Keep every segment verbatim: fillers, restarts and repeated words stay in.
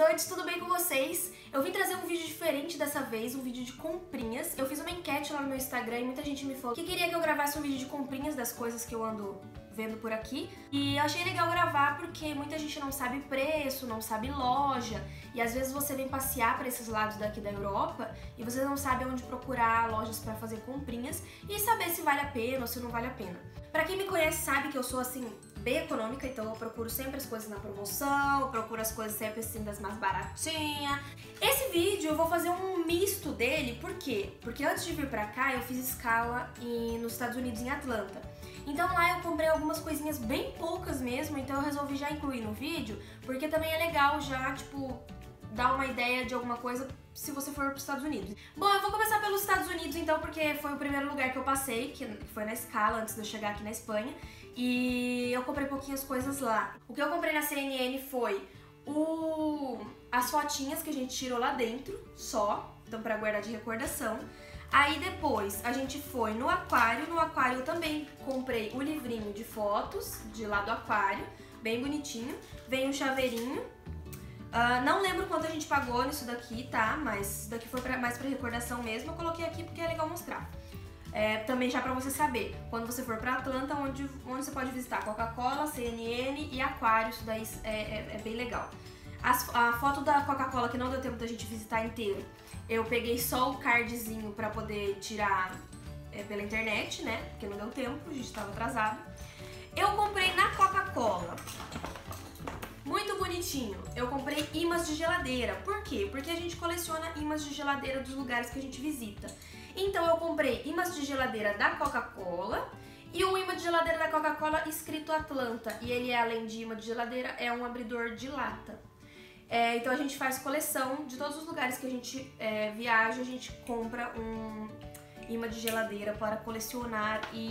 noites, tudo bem com vocês? Eu vim trazer um vídeo diferente dessa vez, um vídeo de comprinhas. Eu fiz uma enquete lá no meu Instagram e muita gente me falou que queria que eu gravasse um vídeo de comprinhas das coisas que eu ando vendo por aqui. E eu achei legal gravar porque muita gente não sabe preço, não sabe loja. E às vezes você vem passear para esses lados daqui da Europa e você não sabe onde procurar lojas para fazer comprinhas e saber se vale a pena ou se não vale a pena. Pra quem me conhece sabe que eu sou assim... bem econômica, então eu procuro sempre as coisas na promoção, procuro as coisas sempre assim das mais baratinhas. Esse vídeo eu vou fazer um misto dele, por quê? Porque antes de vir pra cá eu fiz escala em, nos Estados Unidos, em Atlanta. Então lá eu comprei algumas coisinhas bem poucas mesmo, então eu resolvi já incluir no vídeo, porque também é legal já, tipo, dar uma ideia de alguma coisa se você for para os Estados Unidos. Bom, eu vou começar pelos Estados Unidos então, porque foi o primeiro lugar que eu passei, que foi na escala, antes de eu chegar aqui na Espanha, e eu comprei pouquinhas coisas lá. O que eu comprei na C N N foi o... as fotinhas que a gente tirou lá dentro, só, então para guardar de recordação. Aí depois a gente foi no aquário, no aquário eu também comprei o livrinho de fotos, de lá do aquário, bem bonitinho, vem um chaveirinho. Uh, não lembro quanto a gente pagou nisso daqui, tá? Mas isso daqui foi pra, mais pra recordação mesmo. Eu coloquei aqui porque é legal mostrar. É, também já pra você saber, quando você for pra Atlanta, onde, onde você pode visitar Coca-Cola, C N N e Aquário. Isso daí é, é, é bem legal. As, a foto da Coca-Cola, que não deu tempo da gente visitar inteiro, eu peguei só o cardzinho pra poder tirar é, pela internet, né? Porque não deu tempo, a gente tava atrasado. Eu comprei na Coca-Cola... muito bonitinho, eu comprei imãs de geladeira. Por quê? Porque a gente coleciona imãs de geladeira dos lugares que a gente visita. Então eu comprei imãs de geladeira da Coca-Cola e um imã de geladeira da Coca-Cola escrito Atlanta. E ele, além de imã de geladeira, é um abridor de lata. É, então a gente faz coleção de todos os lugares que a gente é, viaja, a gente compra um imã de geladeira para colecionar e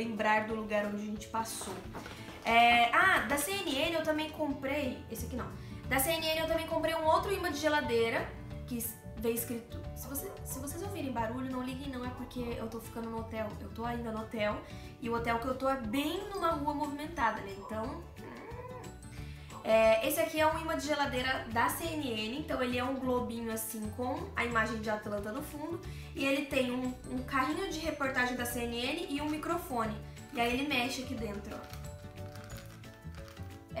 lembrar do lugar onde a gente passou. É, ah, da C N N eu também comprei... esse aqui não. Da C N N eu também comprei um outro imã de geladeira, que vem escrito... Se, você, se vocês ouvirem barulho, não liguem não, é porque eu tô ficando no hotel. Eu tô ainda no hotel, e o hotel que eu tô é bem numa rua movimentada, né? Então... é, esse aqui é um imã de geladeira da C N N, então ele é um globinho assim com a imagem de Atlanta no fundo, e ele tem um, um carrinho de reportagem da C N N e um microfone. E aí ele mexe aqui dentro, ó.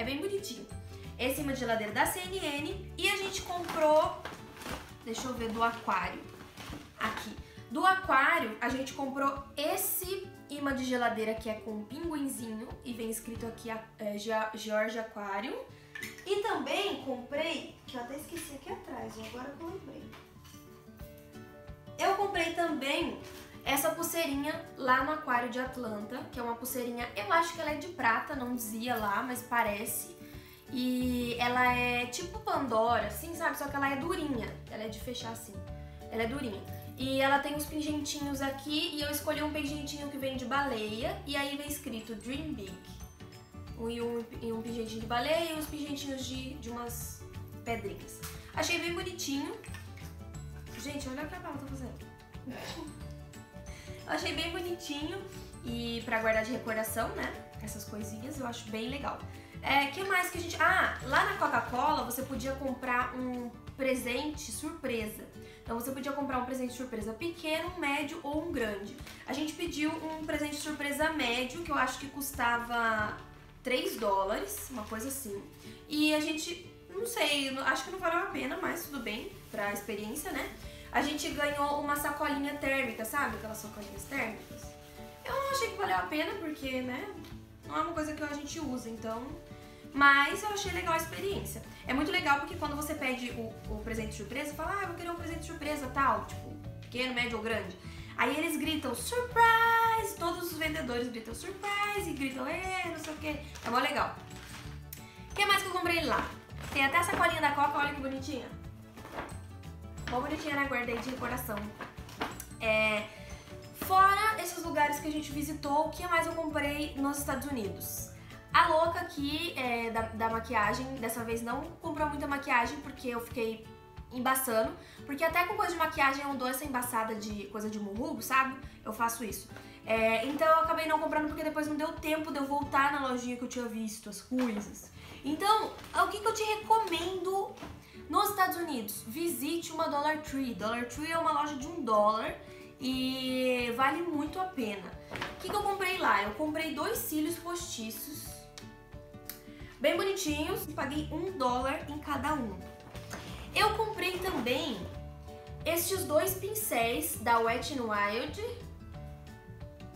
É bem bonitinho. Esse imã de geladeira da C N N. E a gente comprou... deixa eu ver do aquário. Aqui. Do aquário, a gente comprou esse imã de geladeira que é com um pinguinzinho. E vem escrito aqui é, George Aquarium. E também comprei... que eu até esqueci aqui atrás, agora que eu lembrei. Eu comprei também... essa pulseirinha lá no aquário de Atlanta, que é uma pulseirinha, eu acho que ela é de prata, não dizia lá, mas parece. E ela é tipo Pandora, assim, sabe? Só que ela é durinha, ela é de fechar assim, ela é durinha. E ela tem uns pingentinhos aqui, e eu escolhi um pingentinho que vem de baleia, e aí vem escrito Dream Big. E um, e um pingentinho de baleia e uns pingentinhos de, de umas pedrinhas. Achei bem bonitinho. Gente, olha o que eu tô fazendo. Eu achei bem bonitinho e pra guardar de recordação, né? Essas coisinhas eu acho bem legal. É, que mais que a gente... ah, lá na Coca-Cola você podia comprar um presente surpresa. Então você podia comprar um presente surpresa pequeno, um médio ou um grande. A gente pediu um presente surpresa médio, que eu acho que custava três dólares, uma coisa assim. E a gente, não sei, acho que não valeu a pena, mas tudo bem, pra experiência, né? A gente ganhou uma sacolinha térmica, sabe? Aquelas sacolinhas térmicas. Eu não achei que valeu a pena, porque, né? Não é uma coisa que a gente usa, então... mas eu achei legal a experiência. É muito legal porque quando você pede o, o presente surpresa, fala, ah, eu queria um presente surpresa, tal. Tipo, pequeno, médio ou grande. Aí eles gritam, surprise! Todos os vendedores gritam, surprise! E gritam, é, não sei o quê. É mó legal. O que mais que eu comprei lá? Tem até a sacolinha da Coca, olha que bonitinha. Bom bonitinha, né? Guardei de recordação. É, fora esses lugares que a gente visitou, o que mais eu comprei nos Estados Unidos? A louca aqui é, da, da maquiagem, dessa vez não comprou muita maquiagem porque eu fiquei embaçando. Porque até com coisa de maquiagem eu dou essa embaçada de coisa de murrugo, sabe? Eu faço isso. É, então eu acabei não comprando porque depois não deu tempo de eu voltar na lojinha que eu tinha visto as coisas. Então, o que, que eu te recomendo... Nos Estados Unidos, visite uma Dollar Tree. Dollar Tree é uma loja de um dólar e vale muito a pena. O que, que eu comprei lá? Eu comprei dois cílios postiços, bem bonitinhos, e paguei um dólar em cada um. Eu comprei também estes dois pincéis da Wet n Wild,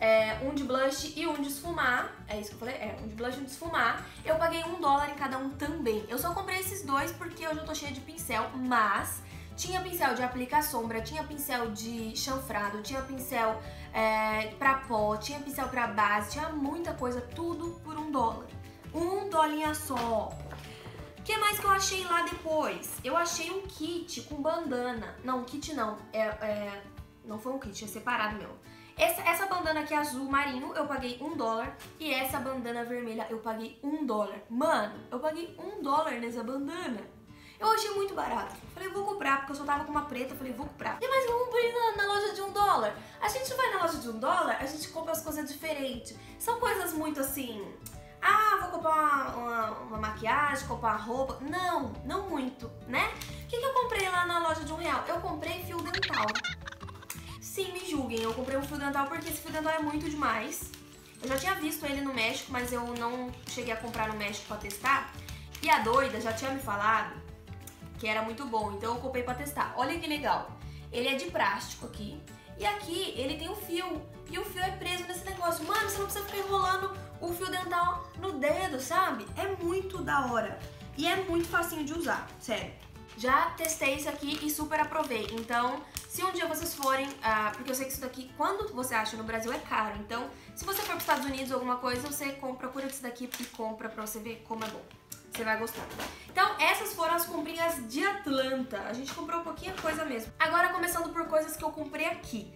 é, um de blush e um de esfumar, é isso que eu falei? É, um de blush e um de esfumar. Eu paguei um dólar em cada um também. Eu só comprei esses dois porque hoje eu tô cheia de pincel, mas tinha pincel de aplicar sombra, tinha pincel de chanfrado, tinha pincel é, pra pó, tinha pincel pra base, tinha muita coisa, tudo por um dólar. Um dolinha só. O que mais que eu achei lá depois? Eu achei um kit com bandana. Não, kit não. É, é, não foi um kit, é separado meu. Essa, essa bandana aqui azul marinho eu paguei um dólar. E essa bandana vermelha eu paguei um dólar. Mano, eu paguei um dólar nessa bandana. Eu achei muito barato. Falei, vou comprar, porque eu só tava com uma preta. Falei, vou comprar. E mais eu comprei na, na loja de um dólar. A gente vai na loja de um dólar, a gente compra as coisas diferentes. São coisas muito assim... Ah, vou comprar uma, uma, uma maquiagem, comprar roupa. Não, não muito, né? O que, que eu comprei lá na loja de um real? Eu comprei fio dental. Sim, me julguem, eu comprei um fio dental porque esse fio dental é muito demais. Eu já tinha visto ele no México, mas eu não cheguei a comprar no México pra testar. E a doida já tinha me falado que era muito bom, então eu comprei pra testar. Olha que legal. Ele é de plástico aqui. E aqui ele tem um fio. E o fio é preso nesse negócio. Mano, você não precisa ficar enrolando o fio dental no dedo, sabe? É muito da hora. E é muito facinho de usar, sério. Já testei isso aqui e super aprovei. Então, se um dia vocês forem... Ah, porque eu sei que isso daqui, quando você acha no Brasil, é caro. Então, se você for para os Estados Unidos ou alguma coisa, você compra, procura isso daqui e compra pra você ver como é bom. Você vai gostar. Então, essas foram as comprinhas de Atlanta. A gente comprou um pouquinho coisa mesmo. Agora, começando por coisas que eu comprei aqui.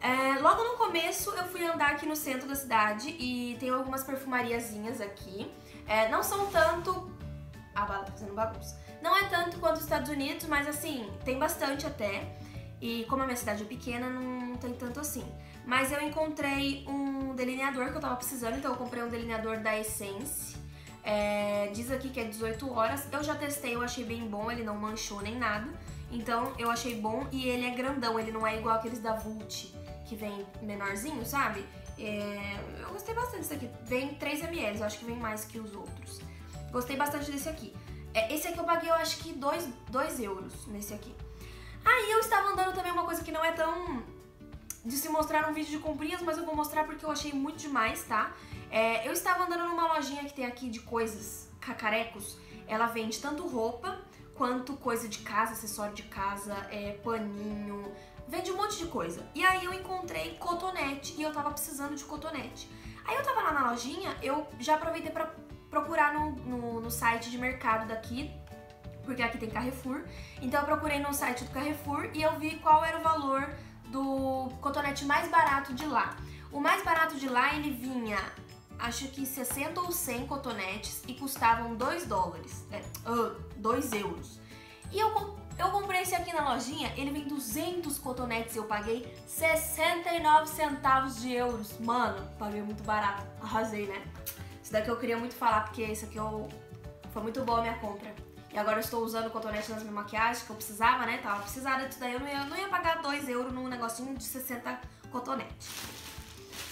É, logo no começo, eu fui andar aqui no centro da cidade e tem algumas perfumariazinhas aqui. É, não são tanto... Ah, bala, tá fazendo bagunça. Não é tanto quanto os Estados Unidos, mas assim, tem bastante até. E como a minha cidade é pequena, não tem tanto assim. Mas eu encontrei um delineador que eu tava precisando, então eu comprei um delineador da Essence. É, diz aqui que é dezoito horas. Eu já testei, eu achei bem bom, ele não manchou nem nada. Então eu achei bom e ele é grandão, ele não é igual aqueles da Vult, que vem menorzinho, sabe? É, eu gostei bastante desse aqui. Vem três mililitros, eu acho que vem mais que os outros. Gostei bastante desse aqui. É, esse aqui eu paguei, eu acho que dois euros nesse aqui. Aí eu estava andando também uma coisa que não é tão de se mostrar num vídeo de comprinhas, mas eu vou mostrar porque eu achei muito demais, tá? É, eu estava andando numa lojinha que tem aqui de coisas, cacarecos. Ela vende tanto roupa quanto coisa de casa, acessório de casa, é, paninho... Vende um monte de coisa. E aí eu encontrei cotonete e eu tava precisando de cotonete. Aí eu tava lá na lojinha, eu já aproveitei pra procurar no, no, no site de mercado daqui, porque aqui tem Carrefour. Então eu procurei no site do Carrefour e eu vi qual era o valor do cotonete mais barato de lá. O mais barato de lá, ele vinha, acho que sessenta ou cem cotonetes e custavam dois dólares, é, uh, dois euros. E eu... Eu comprei esse aqui na lojinha, ele vem duzentos cotonetes e eu paguei sessenta e nove centavos de euros. Mano, paguei muito barato. Arrasei, né? Isso daqui eu queria muito falar, porque isso aqui eu... foi muito boa a minha compra. E agora eu estou usando cotonete nas minhas maquiagens, que eu precisava, né? Tava precisada disso daí, eu não ia, não ia pagar dois euros num negocinho de sessenta cotonetes.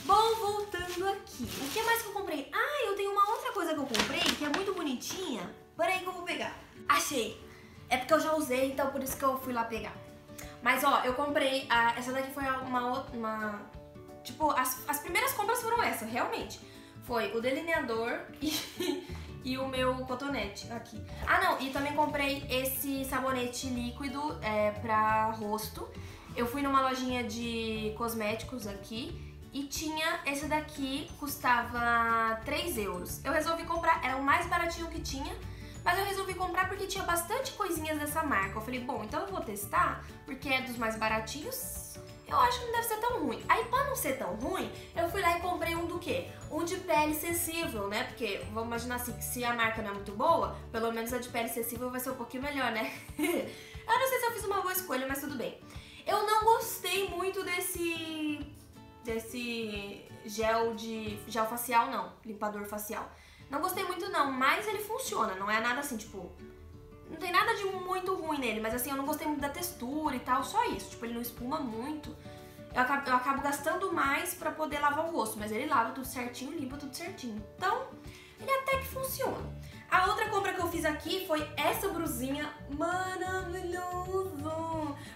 Bom, voltando aqui. O que mais que eu comprei? Ah, eu tenho uma outra coisa que eu comprei, que é muito bonitinha. Peraí que eu vou pegar. Achei! É porque eu já usei, então por isso que eu fui lá pegar. Mas ó, eu comprei, a, essa daqui foi uma, uma tipo, as, as primeiras compras foram essas, realmente. Foi o delineador e, e o meu cotonete aqui. Ah não, e também comprei esse sabonete líquido é, pra rosto. Eu fui numa lojinha de cosméticos aqui. E tinha esse daqui, custava três euros. Eu resolvi comprar, era o mais baratinho que tinha. Mas eu resolvi comprar porque tinha bastante coisinhas dessa marca. Eu falei, bom, então eu vou testar, porque é dos mais baratinhos. Eu acho que não deve ser tão ruim. Aí, pra não ser tão ruim, eu fui lá e comprei um do quê? Um de pele sensível, né? Porque, vamos imaginar assim, que se a marca não é muito boa, pelo menos a de pele sensível vai ser um pouquinho melhor, né? Eu não sei se eu fiz uma boa escolha, mas tudo bem. Eu não gostei muito desse... desse gel de... gel facial, não. Limpador facial. Não gostei muito não, mas ele funciona, não é nada assim, tipo, não tem nada de muito ruim nele, mas assim, eu não gostei muito da textura e tal, só isso. Tipo, ele não espuma muito. Eu acabo, eu acabo gastando mais pra poder lavar o rosto, mas ele lava tudo certinho, limpa tudo certinho. Então, ele até que funciona. A outra compra que eu fiz aqui foi essa brusinha maravilhosa,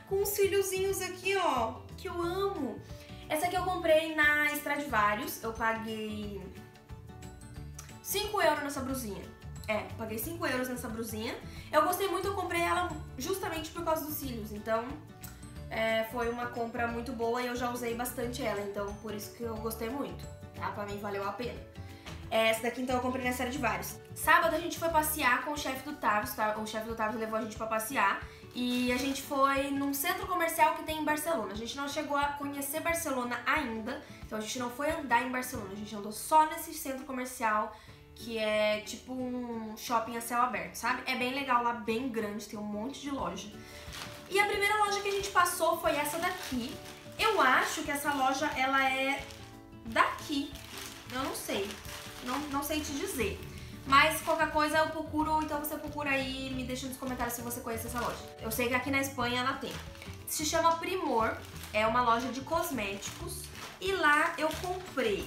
com os cíliozinhos aqui, ó, que eu amo. Essa aqui eu comprei na Stradivarius, eu paguei cinco euros nessa brusinha. É, paguei cinco euros nessa brusinha. Eu gostei muito, eu comprei ela justamente por causa dos cílios, então é, foi uma compra muito boa e eu já usei bastante ela, então por isso que eu gostei muito, tá? Pra mim valeu a pena. Essa daqui então eu comprei na série de vários. Sábado a gente foi passear com o chefe do Tavis, tá? O chefe do Tavis levou a gente pra passear e a gente foi num centro comercial que tem em Barcelona. A gente não chegou a conhecer Barcelona ainda, então a gente não foi andar em Barcelona, a gente andou só nesse centro comercial que é tipo um shopping a céu aberto, sabe? É bem legal lá, bem grande, tem um monte de loja. E a primeira loja que a gente passou foi essa daqui. Eu acho que essa loja, ela é daqui, eu não sei. Não, não sei te dizer, mas qualquer coisa eu procuro, então você procura aí e me deixa nos comentários se você conhece essa loja. Eu sei que aqui na Espanha ela tem. Se chama Primor, é uma loja de cosméticos e lá eu comprei.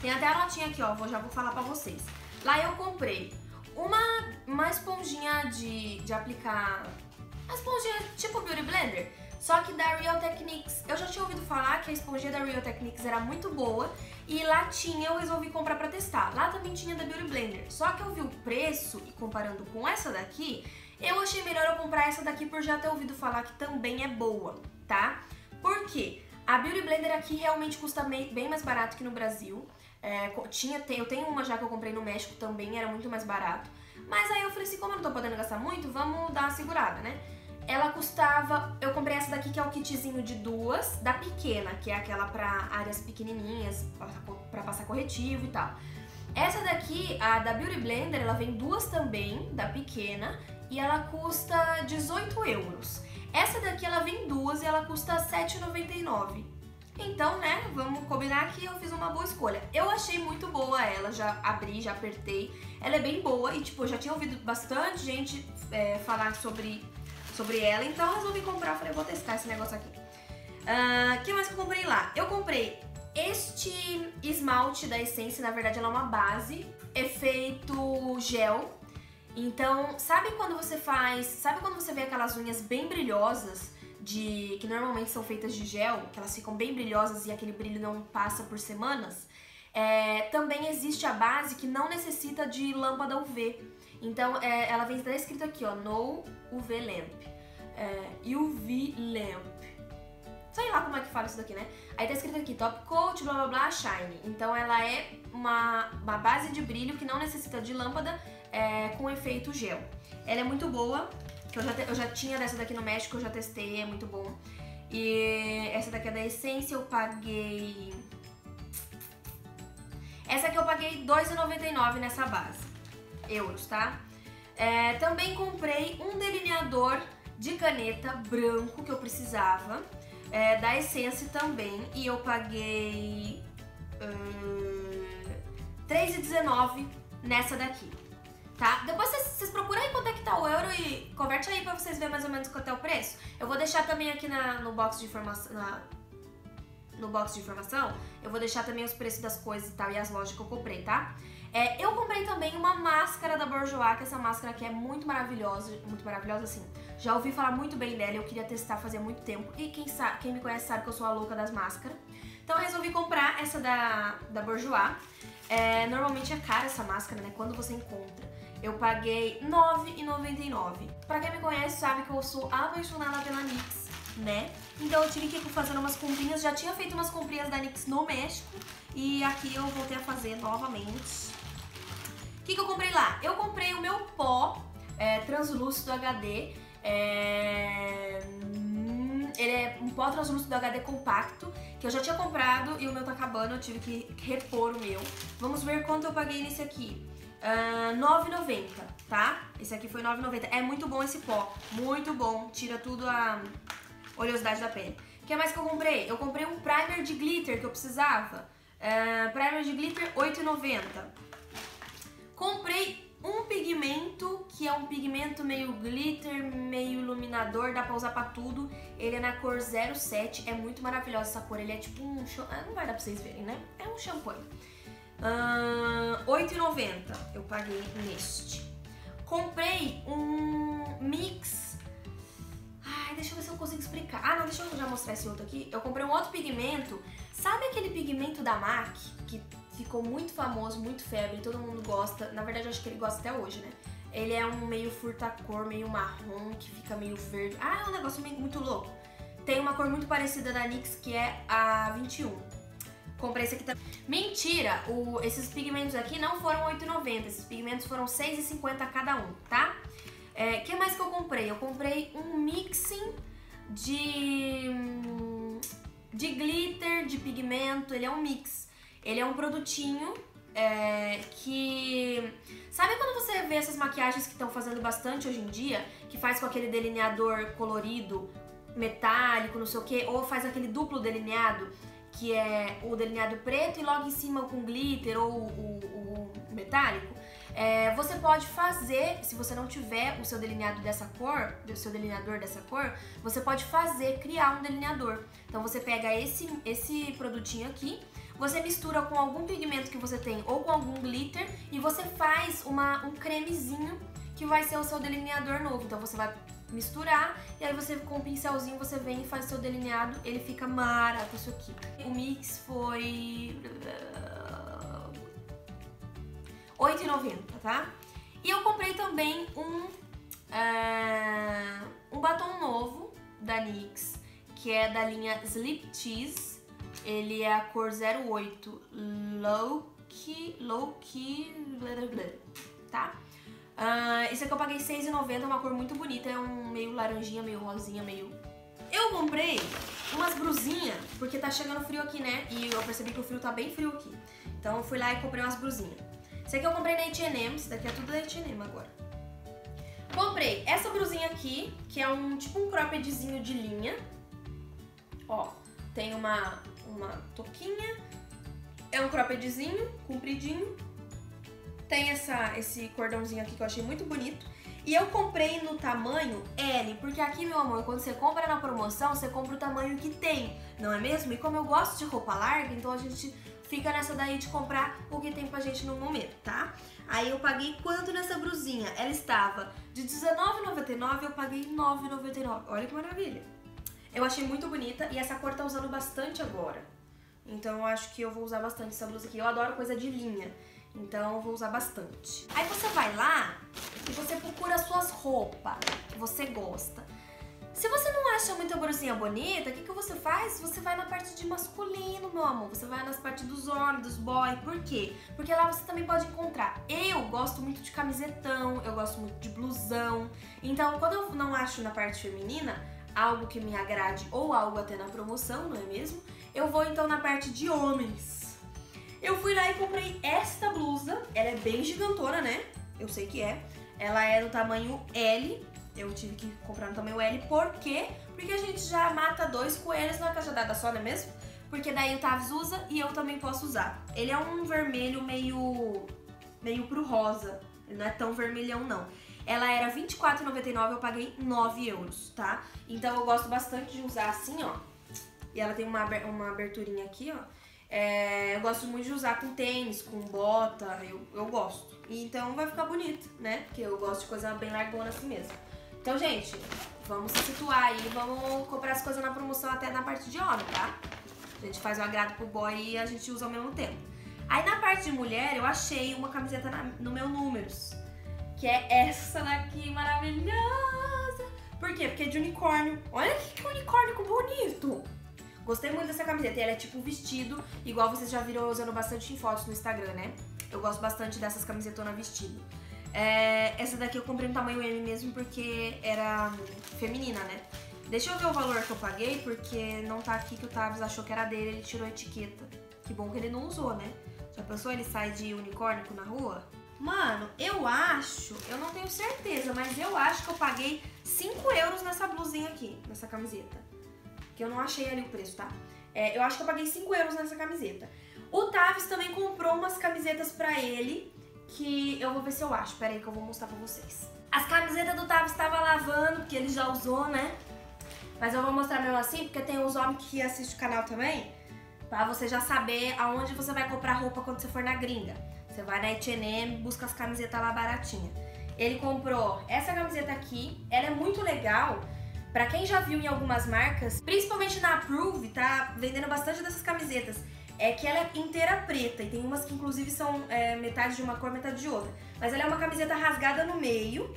Tem até a latinha aqui, ó, vou, já vou falar pra vocês. Lá eu comprei uma, uma esponjinha de, de aplicar, uma esponjinha tipo Beauty Blender, só que da Real Techniques. Eu já tinha ouvido falar que a esponjinha da Real Techniques era muito boa e lá tinha, eu resolvi comprar pra testar. Lá também tinha da Beauty Blender, só que eu vi o preço e comparando com essa daqui, eu achei melhor eu comprar essa daqui por já ter ouvido falar que também é boa, tá? Por quê? A Beauty Blender aqui realmente custa bem mais barato que no Brasil. É, tinha, eu tenho uma já que eu comprei no México, também era muito mais barato. Mas aí eu falei assim, como eu não tô podendo gastar muito, vamos dar uma segurada, né? Ela custava... Eu comprei essa daqui que é o kitzinho de duas, da pequena, que é aquela pra áreas pequenininhas, pra passar corretivo e tal. Essa daqui, a da Beauty Blender, ela vem duas também, da pequena, e ela custa dezoito euros. Essa daqui, ela vem duas e ela custa sete reais e noventa e nove centavos. Então, né, vamos combinar que eu fiz uma boa escolha. Eu achei muito boa ela, já abri, já apertei. Ela é bem boa e, tipo, eu já tinha ouvido bastante gente é, falar sobre... sobre ela, então eu resolvi comprar, falei, vou testar esse negócio aqui. O uh, que mais que eu comprei lá? Eu comprei este esmalte da Essence, na verdade ela é uma base, efeito gel. Então, sabe quando você faz, sabe quando você vê aquelas unhas bem brilhosas, de que normalmente são feitas de gel, que elas ficam bem brilhosas e aquele brilho não passa por semanas? É, também existe a base que não necessita de lâmpada U V. Então, é, ela vem até escrito aqui, ó, no U V Lamp, é, U V Lamp, sei lá como é que fala isso daqui, né? Aí tá escrito aqui, Top Coat, blá blá blá, Shine. Então ela é uma, uma base de brilho que não necessita de lâmpada, é, com efeito gel. Ela é muito boa, que eu já, te, eu já tinha dessa daqui no México, eu já testei, é muito bom. E essa daqui é da Essence, eu paguei... Essa aqui eu paguei dois reais e noventa e nove centavos nessa base. Euros, tá? É, também comprei um delineador de caneta branco que eu precisava, é, da Essence também, e eu paguei três reais e dezenove centavos nessa daqui, tá? Depois vocês, vocês procuram aí quanto é que tá o euro e converte aí pra vocês verem mais ou menos quanto é o preço. Eu vou deixar também aqui na, no box de informação, na, no box de informação, eu vou deixar também os preços das coisas e tal, e as lojas que eu comprei, tá? É, eu comprei também uma máscara da Bourjois, que essa máscara aqui é muito maravilhosa, muito maravilhosa assim, já ouvi falar muito bem dela, eu queria testar fazia muito tempo, e quem, sabe, quem me conhece sabe que eu sou a louca das máscaras, então eu resolvi comprar essa da, da Bourjois, é, normalmente é cara essa máscara, né, quando você encontra, eu paguei nove reais e noventa e nove centavos, pra quem me conhece sabe que eu sou apaixonada pela NYX, né, então eu tive que fazer umas comprinhas, já tinha feito umas comprinhas da NYX no México, e aqui eu voltei a fazer novamente. O que, que eu comprei lá? Eu comprei o meu pó é, translúcido H D, é... ele é um pó translúcido H D compacto, que eu já tinha comprado e o meu tá acabando, eu tive que repor o meu. Vamos ver quanto eu paguei nesse aqui, uh, nove reais e noventa centavos, tá? Esse aqui foi nove reais e noventa centavos, é muito bom esse pó, muito bom, tira tudo a oleosidade da pele. O que mais que eu comprei? Eu comprei um primer de glitter que eu precisava. Uh, primer de glitter, oito reais e noventa centavos. Comprei um pigmento que é um pigmento meio glitter, meio iluminador, dá pra usar pra tudo. Ele é na cor zero sete, é muito maravilhosa essa cor, ele é tipo um... não vai dar pra vocês verem, né? É um champanhe. Uh, oito e noventa eu paguei neste. Comprei um mix... ai, deixa eu ver se eu consigo explicar. Ah, não, deixa eu já mostrar esse outro aqui. Eu comprei um outro pigmento. Sabe aquele pigmento da MAC que... ficou muito famoso, muito febre, todo mundo gosta. Na verdade, eu acho que ele gosta até hoje, né? Ele é um meio furtacor, meio marrom, que fica meio verde. Ah, é um negócio meio, muito louco. Tem uma cor muito parecida da NYX, que é a vinte e um. Comprei esse aqui também. Mentira! O, esses pigmentos aqui não foram oito e noventa. Esses pigmentos foram seis e cinquenta cada um, tá? O é, que mais que eu comprei? Eu comprei um mixing de, de glitter, de pigmento. Ele é um mix. Ele é um produtinho é, que... sabe quando você vê essas maquiagens que estão fazendo bastante hoje em dia? Que faz com aquele delineador colorido, metálico, não sei o que, ou faz aquele duplo delineado, que é o delineado preto e logo em cima com glitter ou o, o metálico? É, você pode fazer, se você não tiver o seu delineado dessa cor, o seu delineador dessa cor, você pode fazer, criar um delineador. Então você pega esse, esse produtinho aqui, você mistura com algum pigmento que você tem ou com algum glitter e você faz uma, um cremezinho que vai ser o seu delineador novo. Então você vai misturar e aí você com um pincelzinho você vem e faz seu delineado. Ele fica maravilhoso isso aqui. O mix foi... oito e noventa, tá? E eu comprei também um, uh, um batom novo da NYX, que é da linha Sleep Cheese. Ele é a cor zero oito, low key, low key, blá blá blá, tá? Uh, esse aqui eu paguei seis e noventa, é uma cor muito bonita, é um meio laranjinha, meio rosinha, meio... Eu comprei umas brusinhas, porque tá chegando frio aqui, né? E eu percebi que o frio tá bem frio aqui. Então eu fui lá e comprei umas brusinhas. Esse aqui eu comprei na H e M, esse daqui é tudo da H e M agora. Comprei essa brusinha aqui, que é um tipo um croppedzinho de linha. Ó, tem uma... uma touquinha, é um croppedzinho, compridinho, tem essa, esse cordãozinho aqui que eu achei muito bonito, e eu comprei no tamanho L, porque aqui, meu amor, quando você compra na promoção, você compra o tamanho que tem, não é mesmo? E como eu gosto de roupa larga, então a gente fica nessa daí de comprar o que tem pra gente no momento, tá? Aí eu paguei quanto nessa brusinha? Ela estava de dezenove e noventa e nove, eu paguei nove e noventa e nove, olha que maravilha! Eu achei muito bonita e essa cor tá usando bastante agora. Então eu acho que eu vou usar bastante essa blusa aqui. Eu adoro coisa de linha, então eu vou usar bastante. Aí você vai lá e você procura as suas roupas que você gosta. Se você não acha muita brusinha bonita, o que que você faz? Você vai na parte de masculino, meu amor. Você vai nas partes dos homens, dos boys. Por quê? Porque lá você também pode encontrar. Eu gosto muito de camisetão, eu gosto muito de blusão. Então quando eu não acho na parte feminina... algo que me agrade ou algo até na promoção, não é mesmo? Eu vou então na parte de homens. Eu fui lá e comprei esta blusa, ela é bem gigantona, né? Eu sei que é. Ela é do tamanho L, eu tive que comprar no tamanho L, por quê? Porque a gente já mata dois coelhos numa cajadada só, não é mesmo? Porque daí o Tavis usa e eu também posso usar. Ele é um vermelho meio, meio pro rosa, ele não é tão vermelhão não. Ela era vinte e quatro e noventa e nove, eu paguei nove euros, tá? Então eu gosto bastante de usar assim, ó. E ela tem uma, uma aberturinha aqui, ó. É, eu gosto muito de usar com tênis, com bota, eu, eu gosto. Então vai ficar bonito, né? Porque eu gosto de coisa bem largona assim mesmo. Então, gente, vamos se situar aí, vamos comprar as coisas na promoção até na parte de homem, tá? A gente faz o agrado pro boy e a gente usa ao mesmo tempo. Aí na parte de mulher, eu achei uma camiseta na, no meu números. Que é essa daqui, maravilhosa. Por quê? Porque é de unicórnio. Olha que unicórnio bonito. Gostei muito dessa camiseta. E ela é tipo um vestido, igual vocês já viram usando bastante em fotos no Instagram, né? Eu gosto bastante dessas camisetonas vestido. É, essa daqui eu comprei no tamanho M mesmo porque era feminina, né? Deixa eu ver o valor que eu paguei, porque não tá aqui que o Tavis achou que era dele, ele tirou a etiqueta. Que bom que ele não usou, né? Já pensou ele sai de unicórnio na rua? Mano, eu acho, eu não tenho certeza, mas eu acho que eu paguei cinco euros nessa blusinha aqui, nessa camiseta. Que eu não achei ali o preço, tá? É, eu acho que eu paguei cinco euros nessa camiseta. O Tavis também comprou umas camisetas pra ele, que eu vou ver se eu acho. Pera aí que eu vou mostrar pra vocês. As camisetas do Tavis tava lavando, porque ele já usou, né? Mas eu vou mostrar mesmo assim, porque tem uns homens que assistem o canal também, pra você já saber aonde você vai comprar roupa quando você for na gringa. Você vai na H e M, busca as camisetas lá baratinha. Ele comprou essa camiseta aqui, ela é muito legal. Pra quem já viu em algumas marcas, principalmente na Approve, tá vendendo bastante dessas camisetas. É que ela é inteira preta e tem umas que inclusive são é, metade de uma cor, metade de outra. Mas ela é uma camiseta rasgada no meio,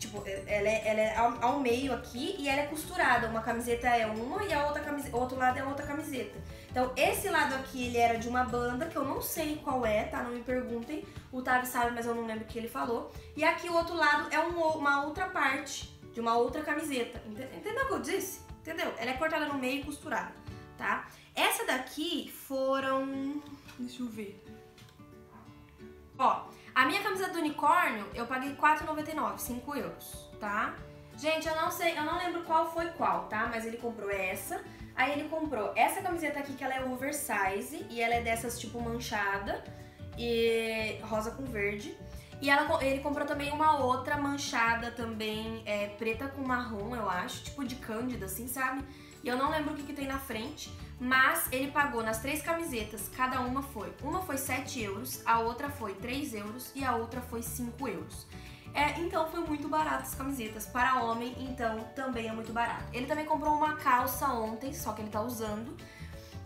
tipo, ela é, ela é ao, ao meio aqui e ela é costurada. Uma camiseta é uma e a outra camiseta, outro lado é outra camiseta. Então esse lado aqui ele era de uma banda que eu não sei qual é, tá? Não me perguntem. O Tavis sabe, mas eu não lembro o que ele falou. E aqui o outro lado é um, uma outra parte de uma outra camiseta. Entendeu o que eu disse? Entendeu? Ela é cortada no meio e costurada, tá? Essa daqui foram... deixa eu ver. Ó, a minha camiseta do unicórnio eu paguei quatro reais e noventa e nove centavos, cinco euros, tá? Gente, eu não sei, eu não lembro qual foi qual, tá? Mas ele comprou essa, aí ele comprou essa camiseta aqui que ela é oversize e ela é dessas tipo manchada e rosa com verde. E ela, ele comprou também uma outra manchada também, é, preta com marrom, eu acho, tipo de cândida, assim, sabe? E eu não lembro o que, que tem na frente, mas ele pagou nas três camisetas, cada uma foi. Uma foi sete euros, a outra foi três euros e a outra foi cinco euros. É, então foi muito barato as camisetas, para homem, então também é muito barato. Ele também comprou uma calça ontem, só que ele tá usando.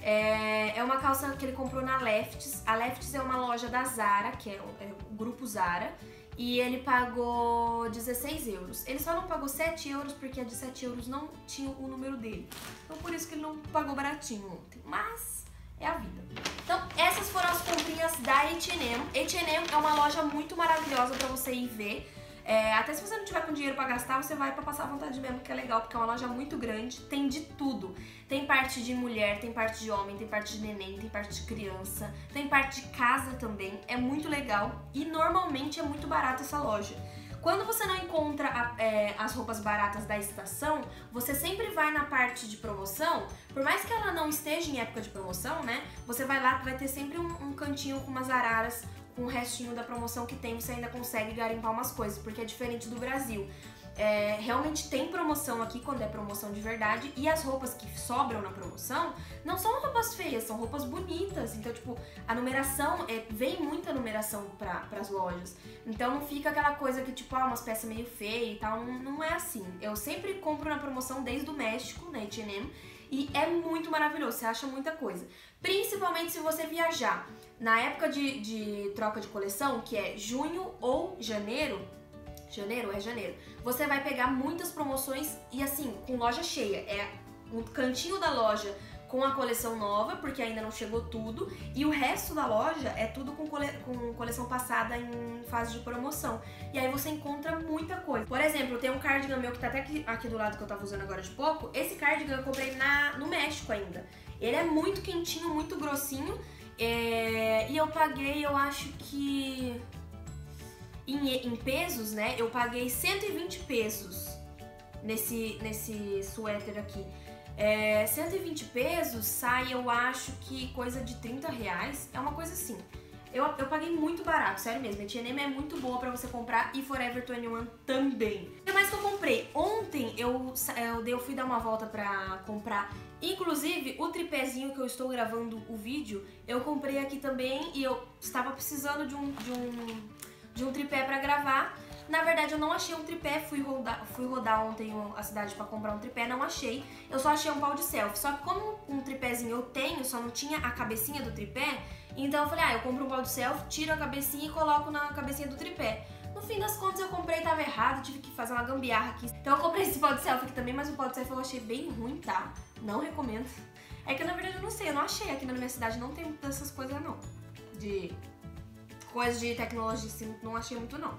É uma calça que ele comprou na Lefties. A Lefties é uma loja da Zara, que é o, é o grupo Zara. E ele pagou dezesseis euros. Ele só não pagou sete euros porque a de sete euros não tinha o número dele. Então por isso que ele não pagou baratinho ontem. Mas é a vida. Então essas foram as comprinhas da H e M. H e M é uma loja muito maravilhosa pra você ir ver. É, até se você não tiver com dinheiro pra gastar, você vai pra passar à vontade mesmo, que é legal, porque é uma loja muito grande, tem de tudo. Tem parte de mulher, tem parte de homem, tem parte de neném, tem parte de criança, tem parte de casa também, é muito legal e normalmente é muito barato essa loja. Quando você não encontra a, é, as roupas baratas da estação, você sempre vai na parte de promoção, por mais que ela não esteja em época de promoção, né, você vai lá, vai ter sempre um, um cantinho com umas araras, com o restinho da promoção que tem, você ainda consegue garimpar umas coisas, porque é diferente do Brasil. É, realmente tem promoção aqui quando é promoção de verdade, e as roupas que sobram na promoção não são roupas feias, são roupas bonitas. Então, tipo, a numeração, é, vem muita numeração pra, pras lojas. Então não fica aquela coisa que, tipo, ah, umas peças meio feias e tal, não, não é assim. Eu sempre compro na promoção desde o México, na H e M, e é muito maravilhoso, você acha muita coisa. Principalmente se você viajar. Na época de, de troca de coleção, que é junho ou janeiro, janeiro é janeiro, você vai pegar muitas promoções e assim, com loja cheia. É um cantinho da loja com a coleção nova, porque ainda não chegou tudo, e o resto da loja é tudo com, cole... com coleção passada em fase de promoção. E aí você encontra muita coisa. Por exemplo, tem um cardigan meu que tá até aqui, aqui do lado, que eu tava usando agora de pouco. Esse cardigan eu comprei na... no México ainda. Ele é muito quentinho, muito grossinho. É, e eu paguei, eu acho que em, em pesos, né, eu paguei cento e vinte pesos nesse, nesse suéter aqui. É, cento e vinte pesos sai, eu acho que coisa de trinta reais, é uma coisa assim. Eu, eu paguei muito barato, sério mesmo. A H e M é muito boa pra você comprar e Forever vinte e um também. O que mais que eu comprei? Ontem eu, eu, eu fui dar uma volta pra comprar, inclusive, o tripézinho que eu estou gravando o vídeo, eu comprei aqui também e eu estava precisando de um, de um, de um tripé pra gravar. Na verdade, eu não achei um tripé, fui rodar, fui rodar ontem a cidade pra comprar um tripé, não achei. Eu só achei um pau de selfie. Só que como um tripézinho eu tenho, só não tinha a cabecinha do tripé, então eu falei, ah, eu compro um pau de selfie, tiro a cabecinha e coloco na cabecinha do tripé. No fim das contas, eu comprei e tava errado, tive que fazer uma gambiarra aqui. Então eu comprei esse pau de selfie aqui também, mas o pau de selfie eu achei bem ruim, tá? Não recomendo. É que na verdade eu não sei, eu não achei. Aqui na minha cidade não tem dessas coisas, não. De coisas de tecnologia, assim, não achei muito, não.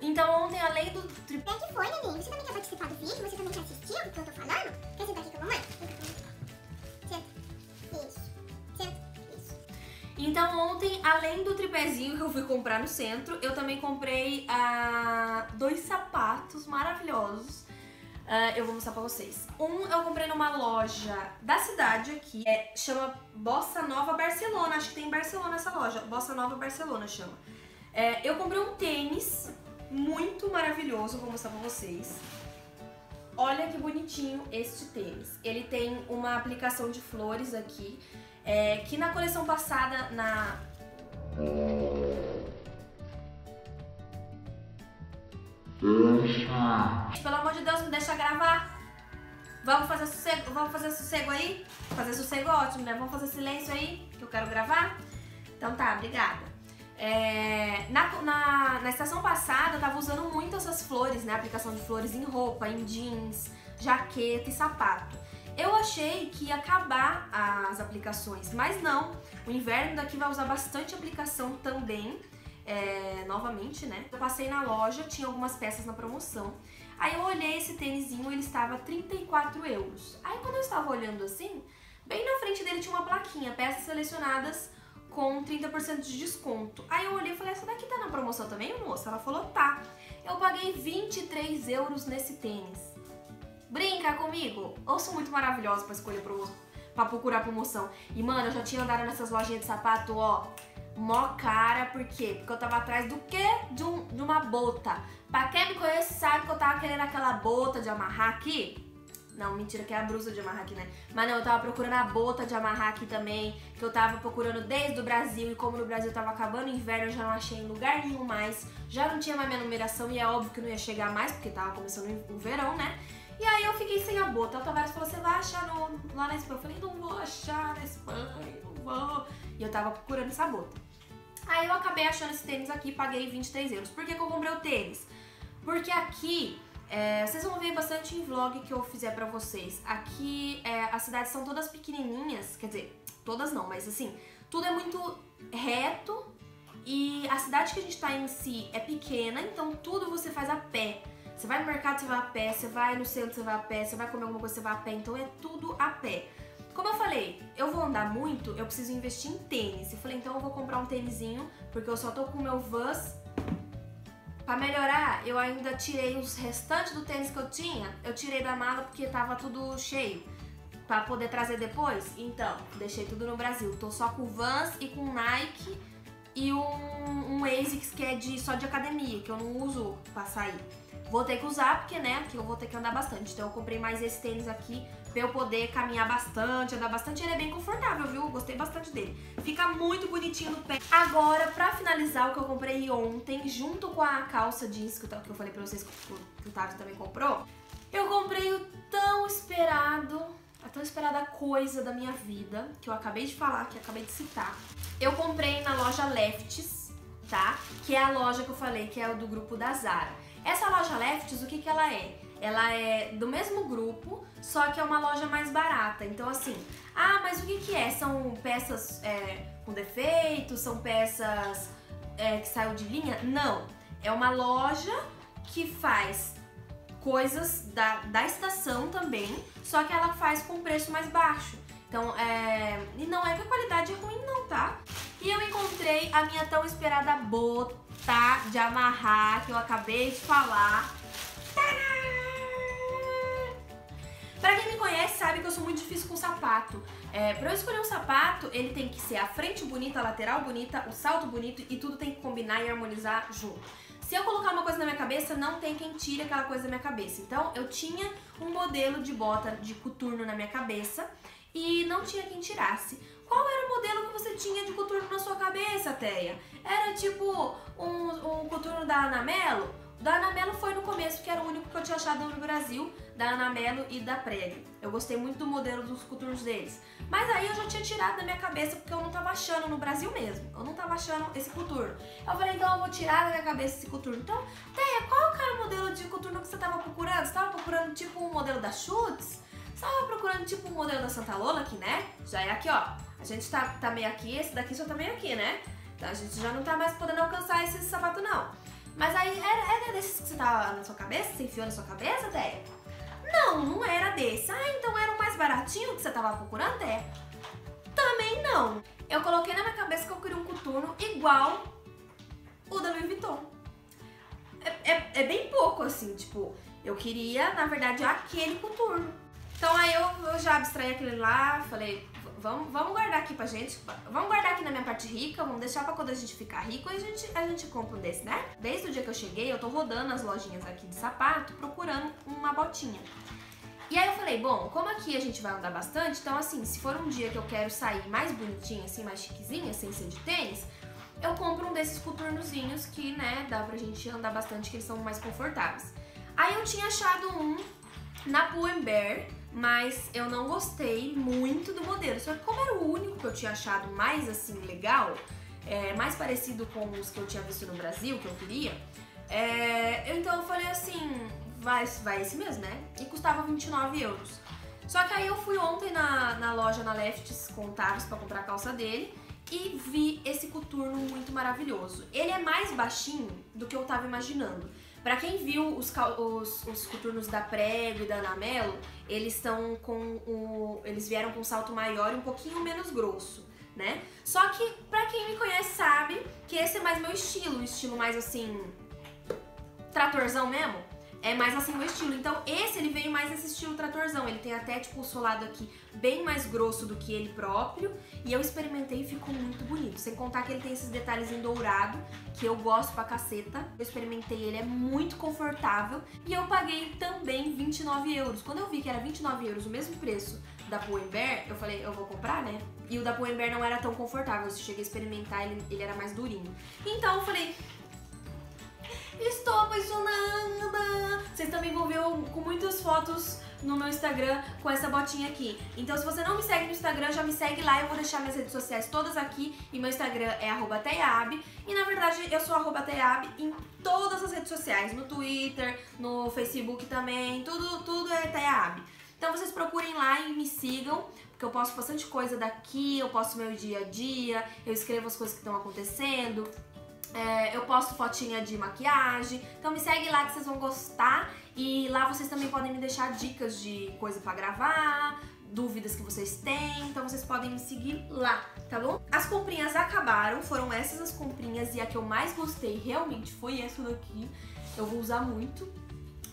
Então ontem, além do tripé que foi, neném, você também quer participar do vídeo? Você também quer assistir o que eu tô falando? Quer sentar aqui com a mamãe? Senta. Isso. Senta. Isso. Então ontem, além do tripézinho que eu fui comprar no centro, eu também comprei ah, dois sapatos maravilhosos. Ah, eu vou mostrar pra vocês. Um eu comprei numa loja da cidade aqui, é, chama Bossa Nova Barcelona. Acho que tem em Barcelona essa loja. Bossa Nova Barcelona chama. É, eu comprei um tênis muito maravilhoso, vou mostrar pra vocês. Olha que bonitinho este tênis. Ele tem uma aplicação de flores aqui, é, que na coleção passada, na... Deixa. Pelo amor de Deus, me deixa gravar. Vamos fazer sossego, vamos fazer sossego aí? Fazer sossego ótimo, né? Vamos fazer silêncio aí, que eu quero gravar? Então tá, obrigada. É, na, na, na estação passada eu tava usando muito essas flores, né? Aplicação de flores em roupa, em jeans, jaqueta e sapato. Eu achei que ia acabar as aplicações, mas não. O inverno daqui vai usar bastante aplicação também. É, novamente, né? Eu passei na loja, tinha algumas peças na promoção. Aí eu olhei esse tênisinho, ele estava trinta e quatro euros. Aí quando eu estava olhando assim, bem na frente dele tinha uma plaquinha, peças selecionadas com trinta por cento de desconto. Aí eu olhei e falei, essa daqui tá na promoção também, moça? Ela falou, tá. Eu paguei vinte e três euros nesse tênis. Brinca comigo! Eu sou muito maravilhosa pra escolher promoção, pra procurar promoção. E mano, eu já tinha andado nessas lojinhas de sapato, ó, mó cara, por quê? Porque eu tava atrás do quê? De, um, de uma bota. Pra quem me conhece sabe que eu tava querendo aquela bota de amarrar aqui. Não, mentira, que é a brusa de amarrar aqui, né? Mas não, eu tava procurando a bota de amarrar aqui também, que eu tava procurando desde o Brasil. E como no Brasil tava acabando o inverno, eu já não achei em lugar nenhum mais. Já não tinha mais minha numeração e é óbvio que não ia chegar mais, porque tava começando o verão, né? E aí eu fiquei sem a bota. O Tavares falou, você vai achar no, lá na Espanha? Eu falei, não vou achar na Espanha, não vou. E eu tava procurando essa bota. Aí eu acabei achando esse tênis aqui, paguei vinte e três euros. Por que que eu comprei o tênis? Porque aqui, é, vocês vão ver bastante em vlog que eu fizer pra vocês. Aqui, é, as cidades são todas pequenininhas, quer dizer, todas não, mas assim, tudo é muito reto. E a cidade que a gente tá em si é pequena, então tudo você faz a pé. Você vai no mercado, você vai a pé, você vai no centro, você vai a pé, você vai comer alguma coisa, você vai a pé, então é tudo a pé. Como eu falei, eu vou andar muito, eu preciso investir em tênis. Eu falei, então eu vou comprar um tênisinho, porque eu só tô com o meu Vans. Pra melhorar, eu ainda tirei os restantes do tênis que eu tinha, eu tirei da mala porque tava tudo cheio, pra poder trazer depois. Então, deixei tudo no Brasil, tô só com o Vans e com o Nike e um, um Asics que é de, só de academia, que eu não uso pra sair. Vou ter que usar, porque, né, aqui eu vou ter que andar bastante. Então eu comprei mais esse tênis aqui pra eu poder caminhar bastante, andar bastante. Ele é bem confortável, viu? Gostei bastante dele. Fica muito bonitinho no pé. Agora, pra finalizar, o que eu comprei ontem, junto com a calça jeans que eu falei pra vocês, que o Tavis também comprou, eu comprei o tão esperado, a tão esperada coisa da minha vida, que eu acabei de falar, que eu acabei de citar. Eu comprei na loja Lefties, tá? Que é a loja que eu falei, que é o do grupo da Zara. Essa loja Lefties, o que que ela é? Ela é do mesmo grupo, só que é uma loja mais barata. Então assim, ah, mas o que que é? São peças é, com defeitos? São peças é, que saiu de linha? Não, é uma loja que faz coisas da, da estação também, só que ela faz com preço mais baixo. Então, é... e não é que a qualidade é ruim não, tá? E eu encontrei a minha tão esperada bota de amarrar, que eu acabei de falar. Pra quem me conhece sabe que eu sou muito difícil com sapato. É, pra eu escolher um sapato, ele tem que ser a frente bonita, a lateral bonita, o salto bonito e tudo tem que combinar e harmonizar junto. Se eu colocar uma coisa na minha cabeça, não tem quem tire aquela coisa da minha cabeça. Então, eu tinha um modelo de bota de coturno na minha cabeça e não tinha quem tirasse. Qual era o modelo que você tinha de coturno na sua cabeça, Téia? Era tipo um, um coturno da Anamelo? Da Anamelo foi no começo, que era o único que eu tinha achado no Brasil, da Anamelo e da Preg. Eu gostei muito do modelo dos coturnos deles. Mas aí eu já tinha tirado da minha cabeça, porque eu não tava achando no Brasil mesmo. Eu não tava achando esse coturno. Eu falei, então eu vou tirar da minha cabeça esse coturno. Então, Téia, qual era o modelo de coturno que você tava procurando? Você tava procurando tipo um modelo da Schutz? Você tava procurando tipo um modelo da Santa Lola aqui, né? Já é aqui, ó. A gente tá, tá meio aqui, esse daqui só tá meio aqui, né? Então a gente já não tá mais podendo alcançar esse sapato, não. Mas aí, era, era desses que você tava na sua cabeça? Você enfiou na sua cabeça, Téia? Não, não era desse. Ah, então era o mais baratinho que você tava procurando, Téia? Também não. Eu coloquei na minha cabeça que eu queria um coturno igual o da Louis Vuitton. É, é, é bem pouco, assim, tipo, eu queria, na verdade, aquele coturno. Então aí eu, eu já abstraí aquele lá, falei, vamos, vamos guardar aqui pra gente, vamos guardar aqui na minha parte rica, vamos deixar pra quando a gente ficar rico e a gente, a gente compra um desse, né? Desde o dia que eu cheguei, eu tô rodando as lojinhas aqui de sapato, procurando uma botinha. E aí eu falei, bom, como aqui a gente vai andar bastante, então assim, se for um dia que eu quero sair mais bonitinha, assim, mais chiquezinha, sem ser de tênis, eu compro um desses coturnozinhos que, né, dá pra gente andar bastante, que eles são mais confortáveis. Aí eu tinha achado um na Pull and Bear, mas eu não gostei muito do modelo, só que como era o único que eu tinha achado mais, assim, legal, é, mais parecido com os que eu tinha visto no Brasil, que eu queria, é, então eu falei assim... Vai, vai esse mesmo, né? E custava vinte e nove euros. Só que aí eu fui ontem na, na loja, na Lefties, com o Tavis pra comprar a calça dele e vi esse coturno muito maravilhoso. Ele é mais baixinho do que eu tava imaginando. Pra quem viu os, os, os coturnos da Preg e da Anamelo, eles estão com o, eles vieram com um salto maior e um pouquinho menos grosso, né? Só que pra quem me conhece sabe que esse é mais meu estilo, estilo mais assim... tratorzão mesmo. É mais assim o estilo, então esse ele veio mais nesse estilo tratorzão, ele tem até tipo o solado aqui bem mais grosso do que ele próprio, e eu experimentei e ficou muito bonito, sem contar que ele tem esses detalhes em dourado, que eu gosto pra caceta, eu experimentei ele, é muito confortável, e eu paguei também vinte e nove euros, quando eu vi que era vinte e nove euros o mesmo preço da Pull and Bear, eu falei, eu vou comprar, né? E o da Pull and Bear não era tão confortável, se eu cheguei a experimentar ele, ele era mais durinho, então eu falei... Estou apaixonada! Vocês também vão ver com muitas fotos no meu Instagram com essa botinha aqui. Então se você não me segue no Instagram, já me segue lá. Eu vou deixar minhas redes sociais todas aqui. E meu Instagram é arroba Téia Abe. E na verdade eu sou arroba Téia Abe em todas as redes sociais. No Twitter, no Facebook também. Tudo, tudo é Téia Abe. Então vocês procurem lá e me sigam. Porque eu posto bastante coisa daqui. Eu posto meu dia a dia. Eu escrevo as coisas que estão acontecendo. É, eu posto fotinha de maquiagem, então me segue lá que vocês vão gostar e lá vocês também podem me deixar dicas de coisa pra gravar, dúvidas que vocês têm, então vocês podem me seguir lá, tá bom? As comprinhas acabaram, foram essas as comprinhas e a que eu mais gostei realmente foi essa daqui, eu vou usar muito.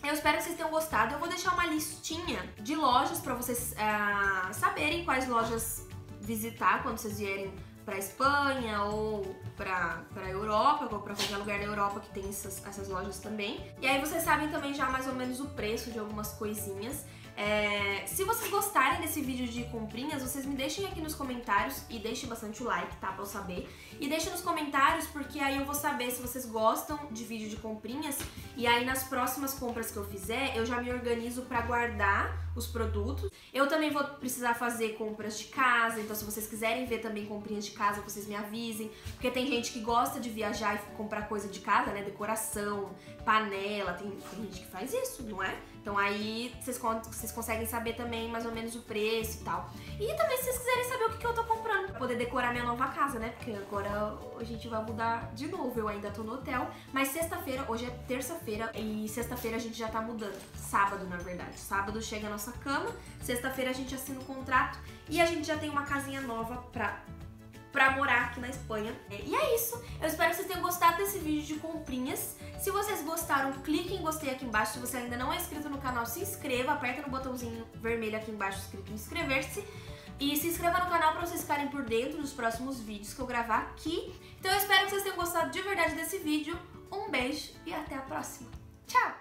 Eu espero que vocês tenham gostado, eu vou deixar uma listinha de lojas pra vocês é, saberem quais lojas visitar quando vocês vierem pra Espanha ou pra, pra Europa, ou pra qualquer lugar da Europa que tem essas, essas lojas também. E aí vocês sabem também já mais ou menos o preço de algumas coisinhas. É, se vocês gostarem desse vídeo de comprinhas, vocês me deixem aqui nos comentários e deixem bastante o like, tá? Pra eu saber. E deixem nos comentários porque aí eu vou saber se vocês gostam de vídeo de comprinhas e aí nas próximas compras que eu fizer, eu já me organizo pra guardar os produtos. Eu também vou precisar fazer compras de casa, então se vocês quiserem ver também comprinhas de casa, vocês me avisem, porque tem gente que gosta de viajar e comprar coisa de casa, né? Decoração, panela, tem, tem gente que faz isso, não é? Então aí vocês contam, vocês conseguem saber também mais ou menos o preço e tal. E também se vocês quiserem saber o que eu tô comprando pra poder decorar minha nova casa, né? Porque agora a gente vai mudar de novo, eu ainda tô no hotel. Mas sexta-feira, hoje é terça-feira e sexta-feira a gente já tá mudando. Sábado, na verdade. Sábado chega a nossa cama, sexta-feira a gente assina o contrato e a gente já tem uma casinha nova pra... pra morar aqui na Espanha. E é isso, eu espero que vocês tenham gostado desse vídeo de comprinhas. Se vocês gostaram, clique em gostei aqui embaixo. Se você ainda não é inscrito no canal, se inscreva, aperta no botãozinho vermelho aqui embaixo escrito inscrever-se. E se inscreva no canal para vocês ficarem por dentro dos próximos vídeos que eu gravar aqui. Então eu espero que vocês tenham gostado de verdade desse vídeo. Um beijo e até a próxima. Tchau!